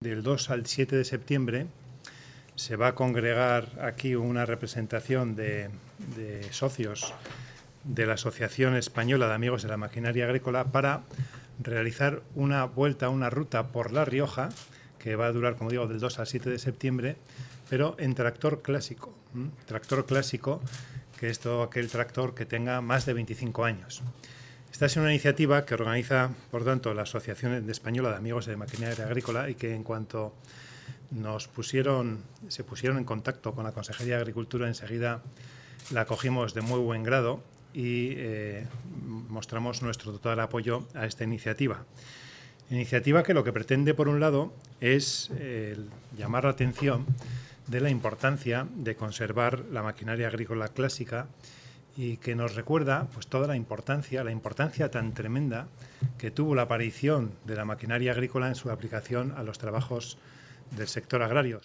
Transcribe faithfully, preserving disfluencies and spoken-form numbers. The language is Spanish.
Del dos al siete de septiembre se va a congregar aquí una representación de, de socios de la Asociación Española de Amigos de la Maquinaria Agrícola para realizar una vuelta, una ruta por La Rioja, que va a durar, como digo, del dos al siete de septiembre, pero en tractor clásico, ¿m? tractor clásico, que es todo aquel tractor que tenga más de veinticinco años. Esta es una iniciativa que organiza, por tanto, la Asociación Española de Amigos de Maquinaria Agrícola y que en cuanto nos pusieron, se pusieron en contacto con la Consejería de Agricultura, enseguida la acogimos de muy buen grado y eh, mostramos nuestro total apoyo a esta iniciativa. Iniciativa que lo que pretende, por un lado, es eh, llamar la atención de la importancia de conservar la maquinaria agrícola clásica y que nos recuerda pues, toda la importancia, la importancia tan tremenda que tuvo la aparición de la maquinaria agrícola en su aplicación a los trabajos del sector agrario.